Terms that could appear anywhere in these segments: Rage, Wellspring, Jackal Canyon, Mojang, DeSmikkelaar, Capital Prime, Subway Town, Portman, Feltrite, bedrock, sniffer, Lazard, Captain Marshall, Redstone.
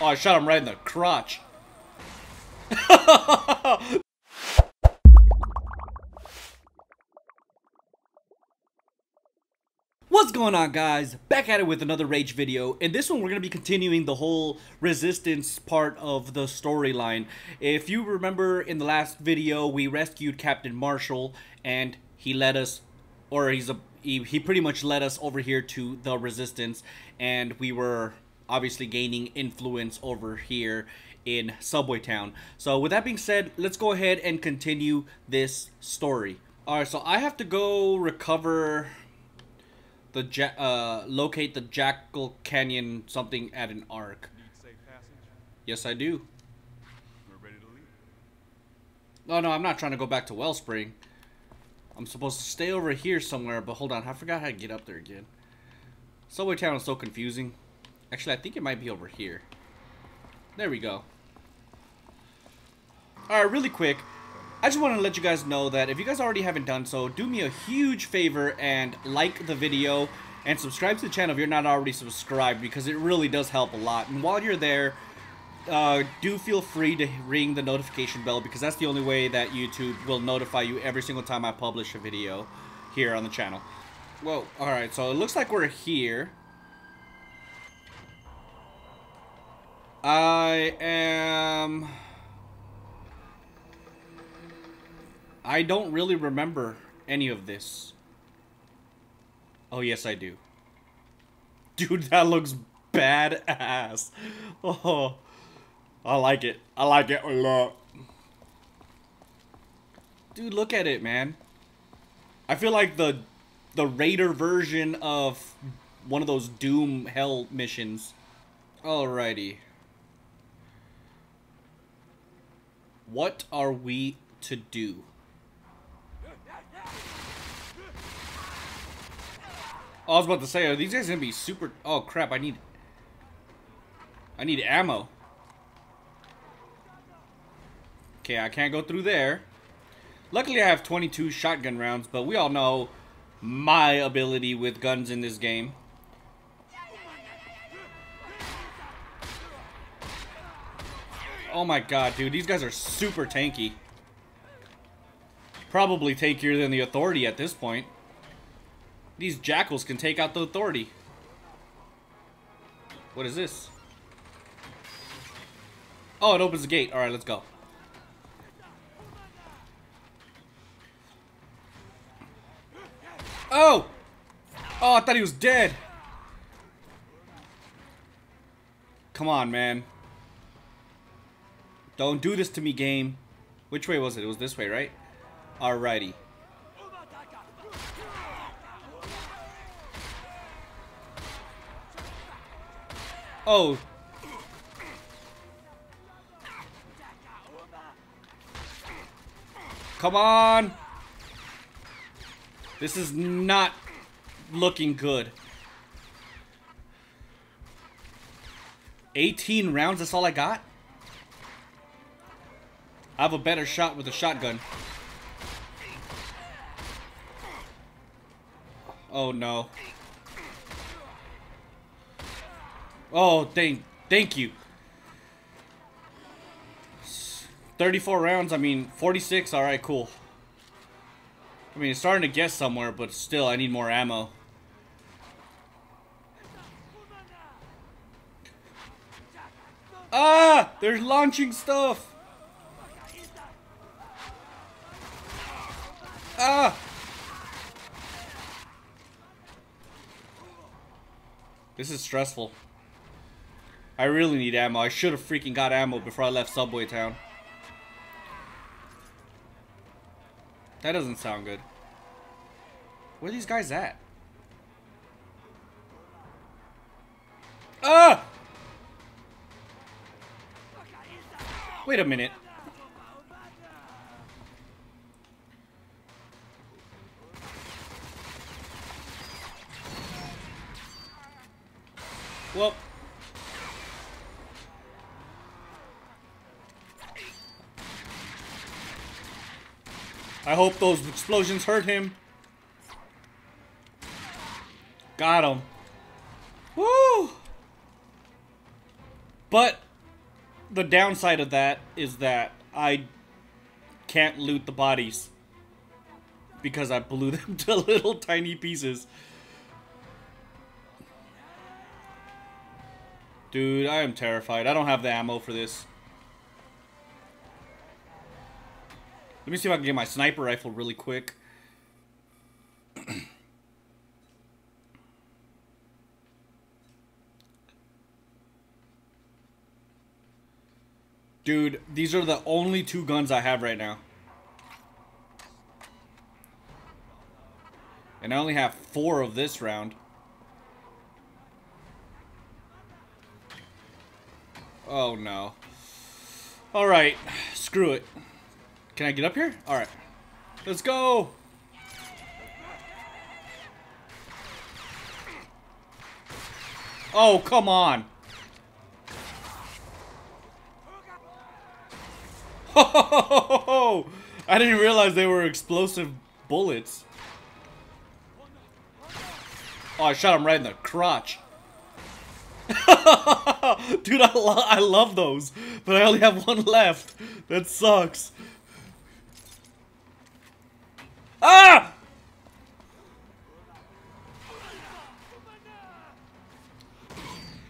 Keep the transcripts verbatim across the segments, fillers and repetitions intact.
Oh, I shot him right in the crotch. What's going on, guys? Back at it with another rage video. In this one, we're going to be continuing the whole resistance part of the storyline. If you remember, in the last video, we rescued Captain Marshall, and he led us, or he's a he, he pretty much led us over here to the resistance, and we were obviously gaining influence over here in Subway Town. So with that being said, let's go ahead and continue this story. All right, so I have to go recover the ja uh, locate the Jackal Canyon something at an arc. You'd say passage? Yes, I do. We're ready to leave. No, no, I'm not trying to go back to Wellspring. I'm supposed to stay over here somewhere, but hold on, I forgot how to get up there again. Subway Town is so confusing. Actually, I think it might be over here. There we go. Alright, really quick, I just want to let you guys know that if you guys already haven't done so, do me a huge favor and like the video and subscribe to the channel if you're not already subscribed, because it really does help a lot. And while you're there, uh, do feel free to ring the notification bell, because that's the only way that YouTube will notify you every single time I publish a video here on the channel. Whoa, alright, so it looks like we're here. I am... I don't really remember any of this. Oh, yes, I do. Dude, that looks badass. Oh, I like it. I like it a lot. Dude, look at it, man. I feel like the the Raider version of one of those Doom Hell missions. Alrighty. What are we to do? Oh, I was about to say, are these guys gonna be super? Oh crap! I need, I need ammo. Okay, I can't go through there. Luckily, I have twenty-two shotgun rounds, but we all know my ability with guns in this game. Oh my god, dude! These guys are super tanky. Probably tankier than the Authority at this point. These jackals can take out the Authority. What is this? Oh, it opens the gate. Alright, let's go. Oh! Oh, I thought he was dead. Come on, man. Don't do this to me, game. Which way was it? It was this way, right? Alrighty. Oh. Come on. This is not looking good. eighteen rounds, that's all I got? I have a better shot with a shotgun. Oh no. Oh, thank, thank you. thirty-four rounds, I mean, forty-six, alright, cool. I mean, it's starting to get somewhere, but still, I need more ammo. Ah! They're launching stuff! Ah! This is stressful. I really need ammo. I should have freaking got ammo before I left Subway Town. That doesn't sound good. Where are these guys at? Ah! Wait a minute. Well... I hope those explosions hurt him. Got him. Woo! But the downside of that is that I can't loot the bodies because I blew them to little tiny pieces. Dude, I am terrified. I don't have the ammo for this. Let me see if I can get my sniper rifle really quick. Dude, these are the only two guns I have right now. And I only have four of this round. Oh, no. Alright. Screw it. Can I get up here? Alright. Let's go! Oh, come on! Ho ho ho ho ho! I didn't realize they were explosive bullets. Oh, I shot him right in the crotch. Dude, I, lo I love those, but I only have one left. That sucks. Ah!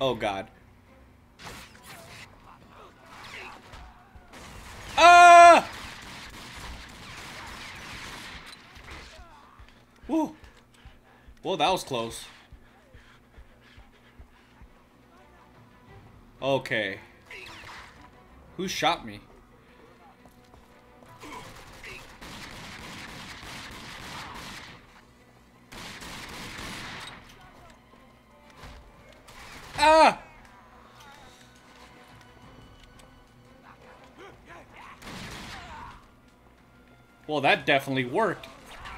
Oh, God. Ah! Woo. Well, that was close. Okay. Who shot me? Ah! Well, that definitely worked.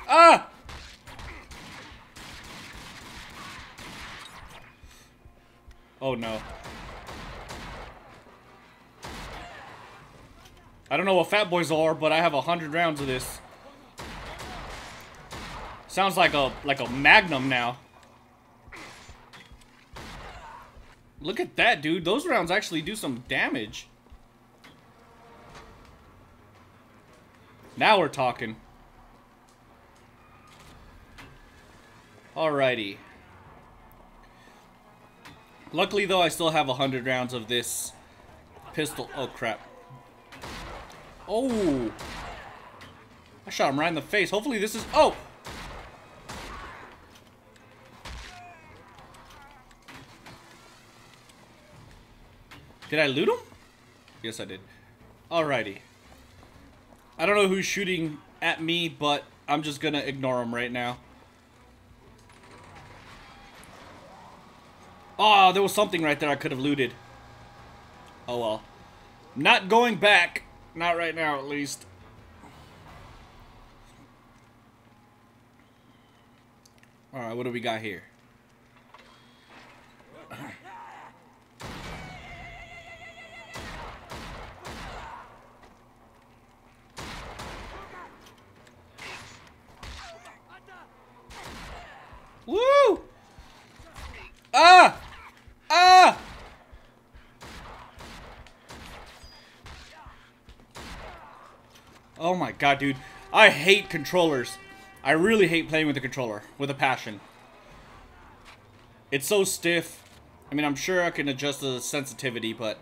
Ah! Oh, no. I don't know what Fat Boys are, but I have a hundred rounds of this. Sounds like a like a Magnum now. Look at that, dude. Those rounds actually do some damage. Now we're talking. Alrighty. Luckily, though, I still have a hundred rounds of this pistol. Oh, crap. Oh! I shot him right in the face. Hopefully this is... Oh! Did I loot him? Yes, I did. Alrighty. I don't know who's shooting at me, but I'm just gonna ignore him right now. Oh, there was something right there I could have looted. Oh, well. Not going back. Not right now, at least. Alright, what do we got here? Woo! Ah! Ah! Oh my God, dude. I hate controllers. I really hate playing with a controller with a passion. It's so stiff. I mean, I'm sure I can adjust the sensitivity, but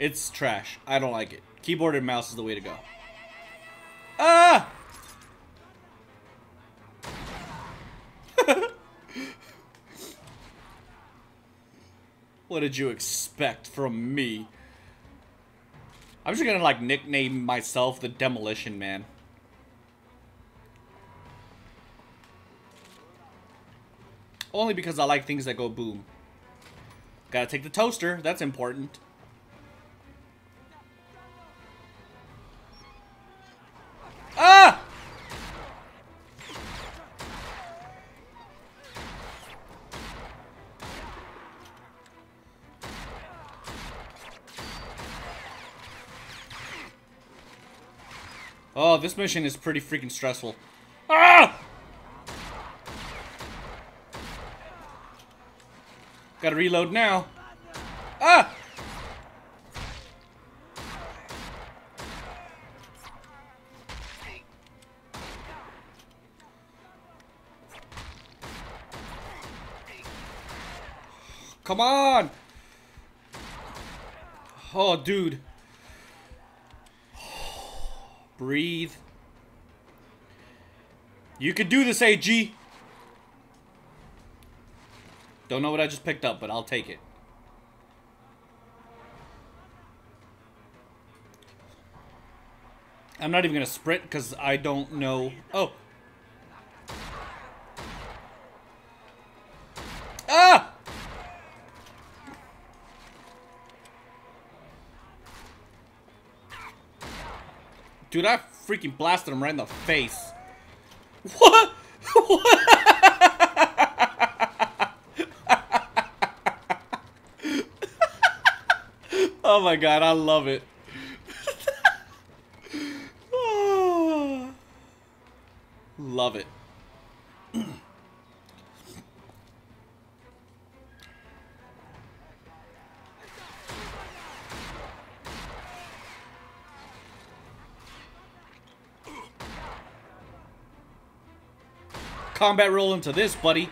it's trash. I don't like it. Keyboard and mouse is the way to go. Ah! What did you expect from me? I'm just gonna, like, nickname myself the Demolition Man. Only because I like things that go boom. Gotta take the toaster. That's important. Ah! Oh, this mission is pretty freaking stressful. Ah! Gotta reload now. Ah! Come on! Oh, dude. Breathe. You can do this, A G. Don't know what I just picked up, but I'll take it. I'm not even going to sprint because I don't know. Oh. Ah! Dude, I freaking blasted him right in the face. What? What? Oh my god, I love it. Love it. Combat roll into this, buddy.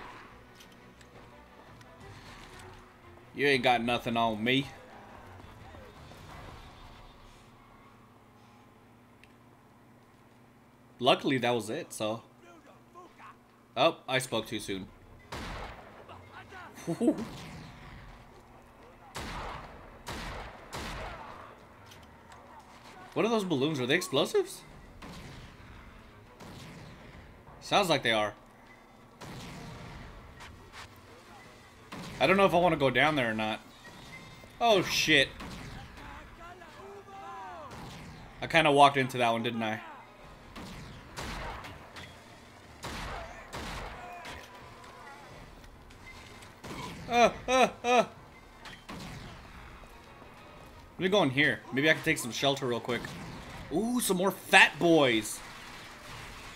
You ain't got nothing on me. Luckily, that was it, so... Oh, I spoke too soon. Ooh. What are those balloons? Are they explosives? Sounds like they are. I don't know if I want to go down there or not. Oh, shit. I kind of walked into that one, didn't I? Uh, uh, uh. Let me go in here. Maybe I can take some shelter real quick. Ooh, some more fat boys.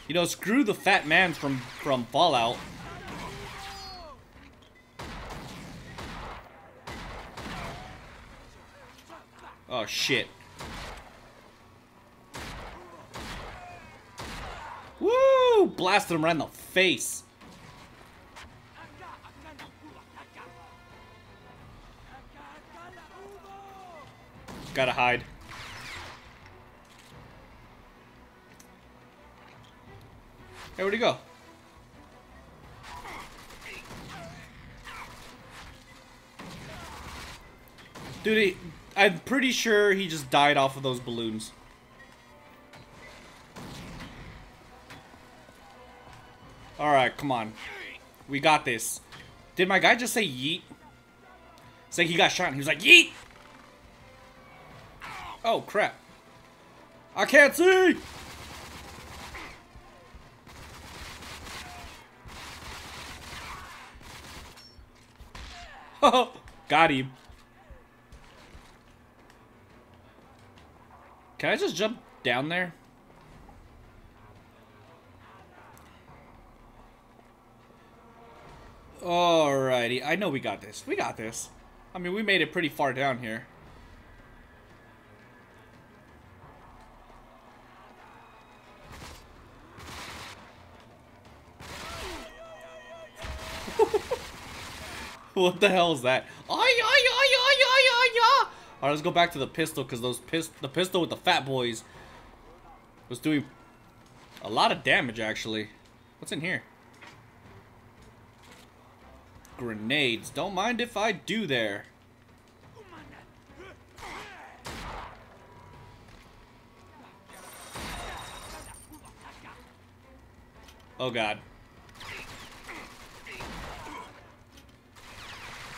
You know, screw the fat mans from, from Fallout. Oh, shit. Woo! Blasted him right in the face. Gotta hide. Hey, where'd he go? Dude, he, I'm pretty sure he just died off of those balloons. Alright, come on. We got this. Did my guy just say yeet? It's like he got shot and he was like, yeet! Oh, crap. I can't see! Oh, got him. Can I just jump down there? Alrighty. I know we got this. We got this. I mean, we made it pretty far down here. What the hell is that? Ay, ay, ay, ay, ay, ay, ay. Alright, let's go back to the pistol, because those pist the pistol with the fat boys was doing a lot of damage, actually. What's in here? Grenades. Don't mind if I do there. Oh, God.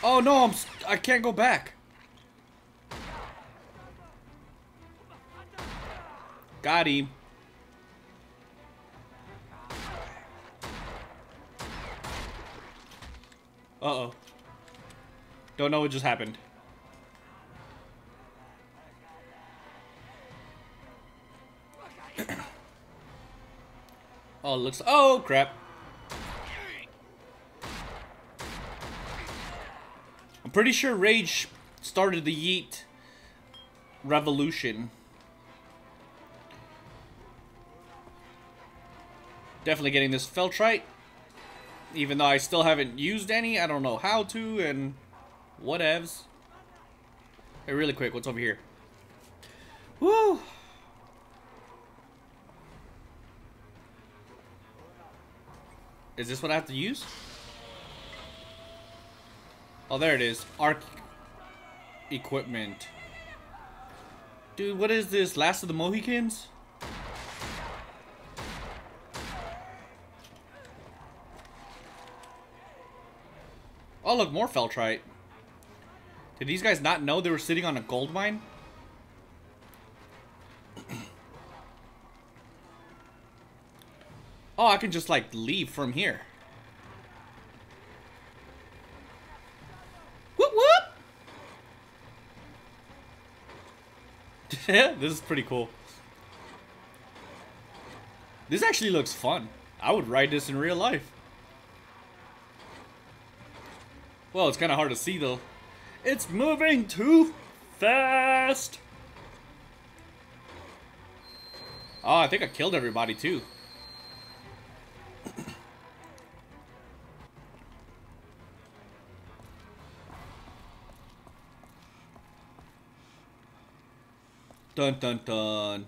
Oh no, I'm st- I can't go back. Got him. Uh-oh. Don't know what just happened. Oh, it looks- oh, crap. I'm pretty sure Rage started the yeet revolution. Definitely getting this Feltrite. Even though I still haven't used any, I don't know how to, and Whatevs. Hey, really quick, what's over here? Woo! Is this what I have to use? Oh, there it is. Arc equipment. Dude, what is this? Last of the Mohicans? Oh, look, more Feltrite. Did these guys not know they were sitting on a gold mine? Oh, I can just, like, leave from here. Whoop, whoop! This is pretty cool. This actually looks fun. I would ride this in real life. Well, it's kind of hard to see, though. It's moving too fast! Oh, I think I killed everybody, too. Dun dun dun.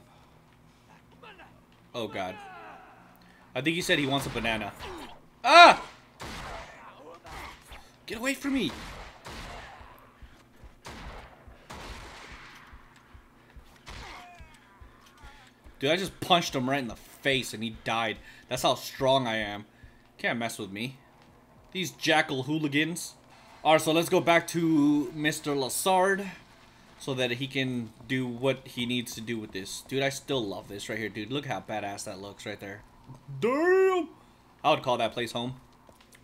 Oh god. I think he said he wants a banana. Ah! Get away from me! Dude, I just punched him right in the face and he died. That's how strong I am. Can't mess with me. These jackal hooligans. Alright, so let's go back to Mister Lazard, so that he can do what he needs to do with this. Dude, I still love this right here, dude. Look how badass that looks right there. Damn! I would call that place home.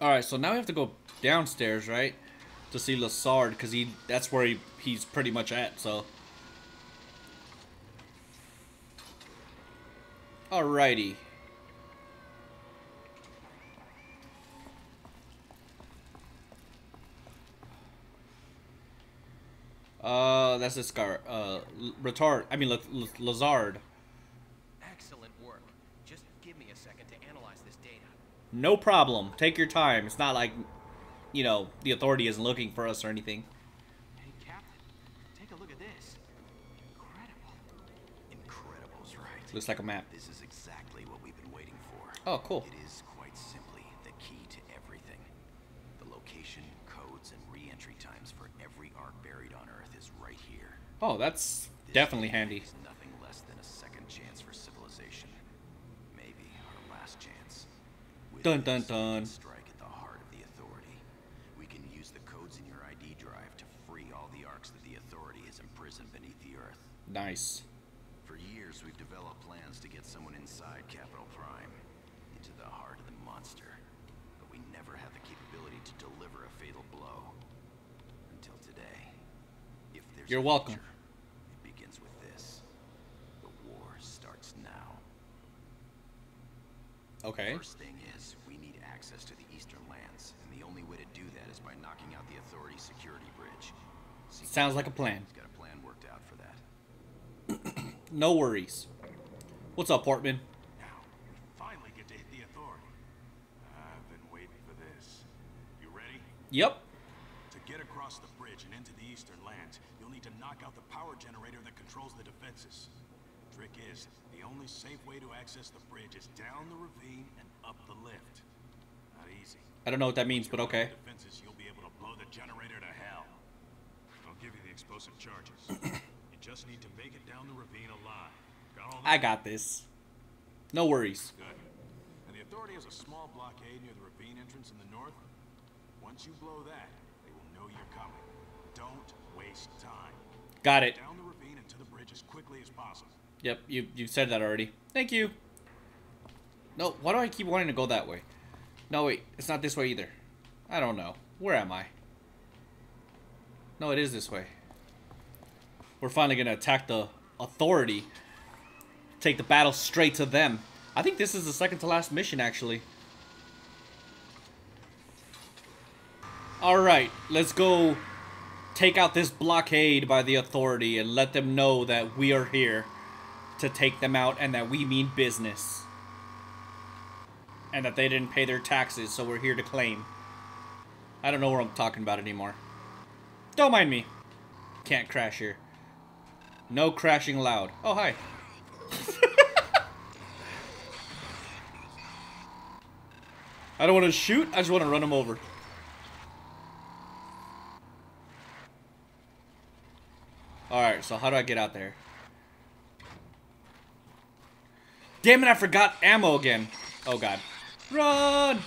Alright, so now we have to go downstairs, right? To see Lazard, because he that's where he, he's pretty much at, so. Alrighty. Uh, that's this guy. Uh, retard. I mean, L L Lazard. Excellent work. Just give me a second to analyze this data. No problem. Take your time. It's not like, you know, the authority isn't looking for us or anything. Hey, Captain, take a look at this. Incredible. Incredible's right. Looks like a map. This is exactly what we've been waiting for. Oh, cool. It is quite simply the key to everything. The location, codes, and re-entry times for every arc buried on Earth. Right here. Oh, that's this definitely handy. Nothing less than a second chance for civilization. Maybe our last chance. With dun dun dun. Strike at the heart of the authority. We can use the codes in your I D drive to free all the arcs that the authority is imprisoned beneath the earth. Nice. For years we've developed plans to get someone inside Capital Prime, into the heart of the monster. But we never had the capability to deliver a fatal blow. Until today. You're welcome. It begins with this. The war starts now. Okay. First thing is, we need access to the eastern lands, and the only way to do that is by knocking out the authority security bridge. See, sounds like a plan. He's got a plan worked out for that. No worries. What's up, Portman? Now we finally get to hit the authority. I've been waiting for this. You ready? Yep. Get across the bridge and into the eastern lands, you'll need to knock out the power generator that controls the defenses. Trick is, the only safe way to access the bridge is down the ravine and up the lift. Not easy. I don't know what that means, but okay. Defenses, you'll be able to blow the generator to hell. I'll give you the explosive charges. You just need to make it down the ravine alive. Got all I got this. No worries. Good. And the authority has a small blockade near the ravine entrance in the north. Once you blow that, you're coming. Don't waste time. Got it. Down the ravine and to the bridge as quickly as possible. Yep, you you said that already. Thank you. No, why do I keep wanting to go that way? No, wait, it's not this way either. I don't know. Where am I? No, it is this way. We're finally gonna attack the authority. Take the battle straight to them. I think this is the second to last mission, actually. Alright, let's go take out this blockade by the authority and let them know that we are here to take them out and that we mean business. And that they didn't pay their taxes, so we're here to claim. I don't know what I'm talking about anymore. Don't mind me. Can't crash here. No crashing allowed. Oh, hi. I don't want to shoot. I just want to run him over. Alright, so how do I get out there? Damn it, I forgot ammo again. Oh, God. Run!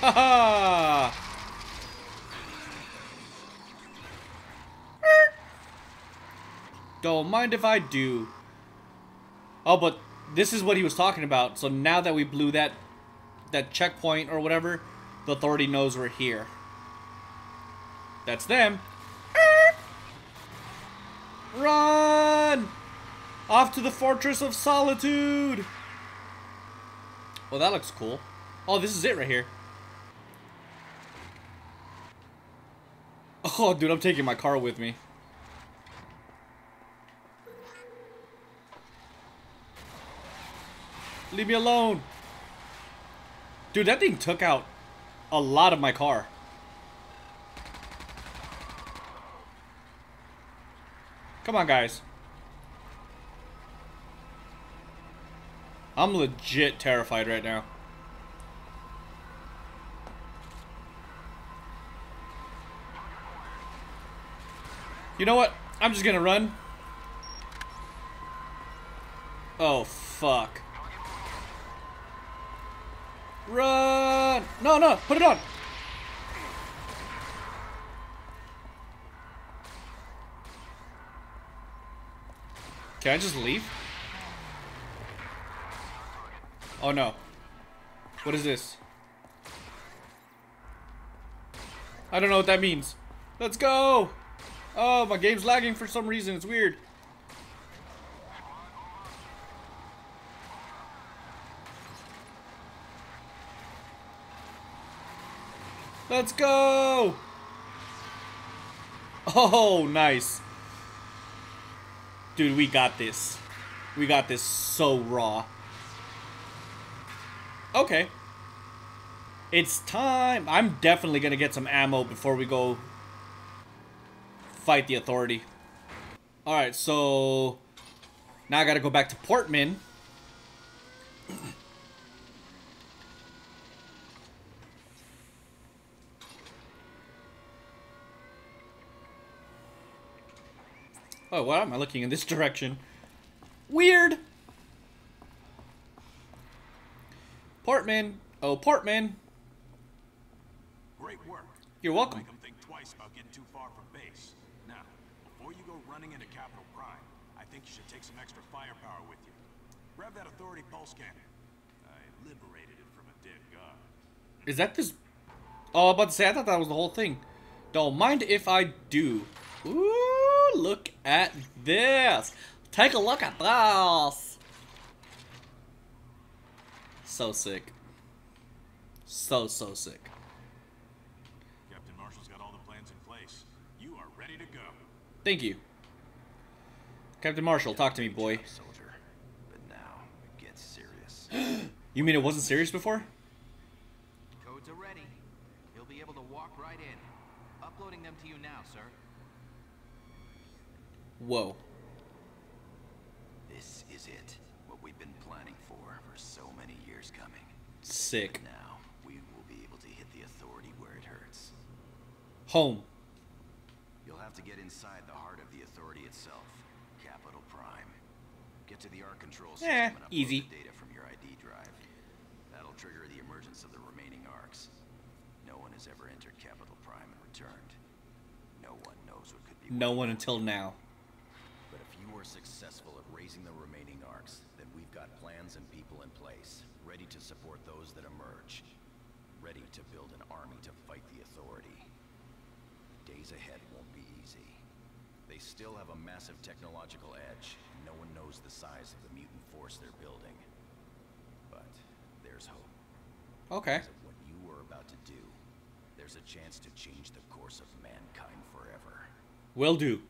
Ha-ha! Don't mind if I do. Oh, but this is what he was talking about. So now that we blew that that checkpoint or whatever, the authority knows we're here. That's them. Run! Off to the Fortress of Solitude! Well, that looks cool. Oh, this is it right here. Oh, dude, I'm taking my car with me. Leave me alone. Dude, that thing took out a lot of my car. Come on, guys. I'm legit terrified right now. You know what? I'm just gonna run. Oh, fuck. Run! No, no, put it on! Can I just leave? Oh no. What is this? I don't know what that means. Let's go! Oh, my game's lagging for some reason. It's weird. Let's go! Oh, nice. Dude, we got this. We got this so raw. Okay. It's time. I'm definitely gonna get some ammo before we go fight the authority. Alright, so now I gotta go back to Portman. Oh, why am I looking in this direction? Weird! Portman. Oh, Portman. Great work. You're welcome. Make them think twice about getting too far from base. Now, before you go running into Capital Prime, I think you should take some extra firepower with you. Grab that authority pulse cannon. I liberated it from a dead god. Is that this? Oh, I was about to say, I thought that was the whole thing. Don't mind if I do. Ooh! Look at this. Take a look at this. So sick. So, so sick. Captain Marshall's got all the plans in place. You are ready to go. Thank you. Captain Marshall, talk to me, boy. Soldier, but now it gets serious. You mean it wasn't serious before? Codes are ready. You'll be able to walk right in. Uploading them to you now, sir. Whoa. This is it. What we've been planning for for so many years coming. Sick. But now we will be able to hit the authority where it hurts. Home. You'll have to get inside the heart of the authority itself. Capital Prime. Get to the arc control system eh, and upload easy. The data from your I D drive. That'll trigger the emergence of the remaining arcs. No one has ever entered Capital Prime and returned. No one knows what could be. No one until now. But if you are successful at raising the remaining arcs, then we've got plans and people in place, ready to support those that emerge, ready to build an army to fight the authority. The days ahead won't be easy. They still have a massive technological edge, and no one knows the size of the mutant force they're building. But there's hope. Okay. Because of what you were about to do, there's a chance to change the course of mankind forever. Will do.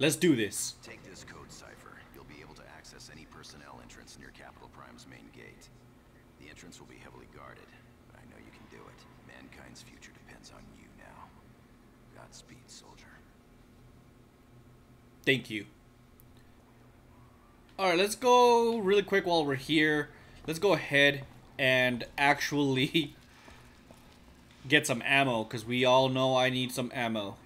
Let's do this. Take this code cipher. You'll be able to access any personnel entrance near Capital Prime's main gate. The entrance will be heavily guarded, but I know you can do it. Mankind's future depends on you now. Godspeed, soldier. Thank you. Alright, let's go really quick while we're here. Let's go ahead and actually get some ammo, because we all know I need some ammo.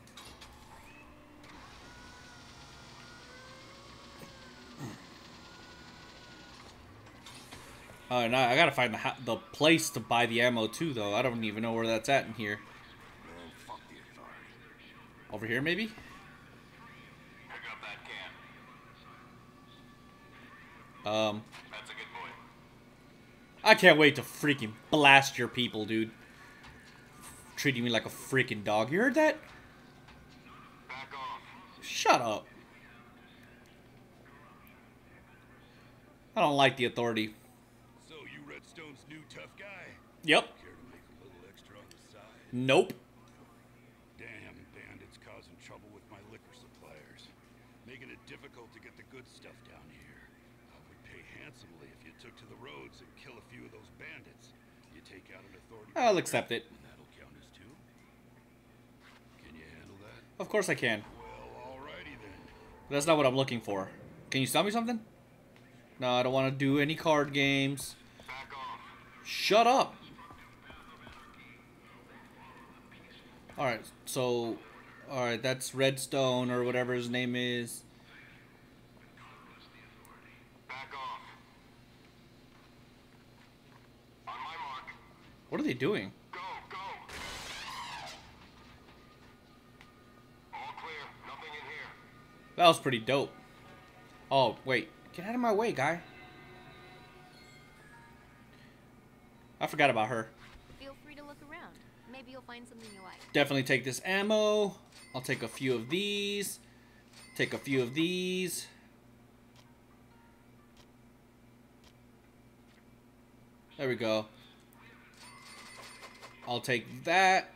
Oh, uh, no, I gotta find the ha the place to buy the ammo too, though. I don't even know where that's at in here. Over here, maybe? Pick up that can. Um. That's a good boy. I can't wait to freaking blast your people, dude. Treating me like a freaking dog. You heard that? Back off. Shut up. I don't like the authority. Redstone's new tough guy. Yep. Care to make a little extra on the side? Nope. Damn bandits causing trouble with my liquor suppliers. Making it difficult to get the good stuff down here. I would pay handsomely if you took to the roads and kill a few of those bandits. You take out an authority. I'll accept it. And that'll count as two. Can you handle that? Of course I can. Well, alrighty then. That's not what I'm looking for. Can you sell me something? No, I don't want to do any card games. Shut up! Alright, so... Alright, that's Redstone or whatever his name is. Back off. On my mark. What are they doing? Go, go. All clear. Nothing in here. That was pretty dope. Oh, wait. Get out of my way, guy. I forgot about her. Feel free to look around. Maybe you'll find something you like. Definitely take this ammo. I'll take a few of these. Take a few of these. There we go. I'll take that.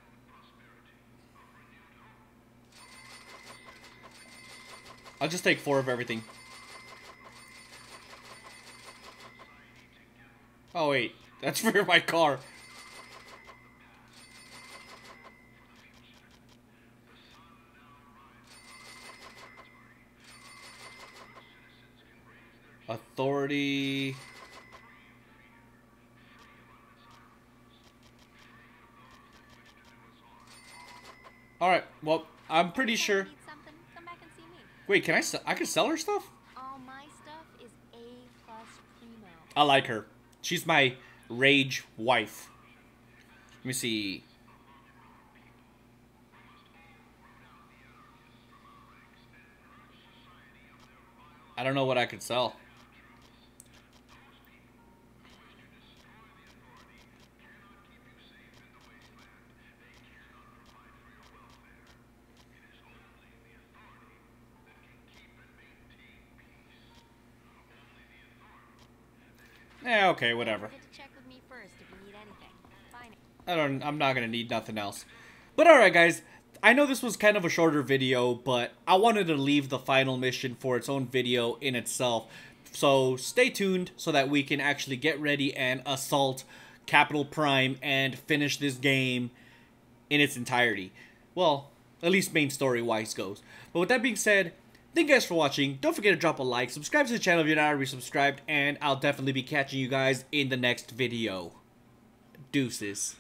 I'll just take four of everything. Oh, wait. That's for my car. Authority. All right. Well, I'm pretty sure. Come back and see me. Wait, can I? I can sell her stuff. All my stuff is A plus primo. I like her. She's my rage wife. Let me see. I don't know what I could sell. Yeah, okay, whatever. I don't, I'm not going to need nothing else. But alright guys, I know this was kind of a shorter video, but I wanted to leave the final mission for its own video in itself. So stay tuned so that we can actually get ready and assault Capital Prime and finish this game in its entirety. Well, at least main story-wise goes. But with that being said, thank you guys for watching. Don't forget to drop a like, subscribe to the channel if you're not already subscribed, and I'll definitely be catching you guys in the next video. Deuces.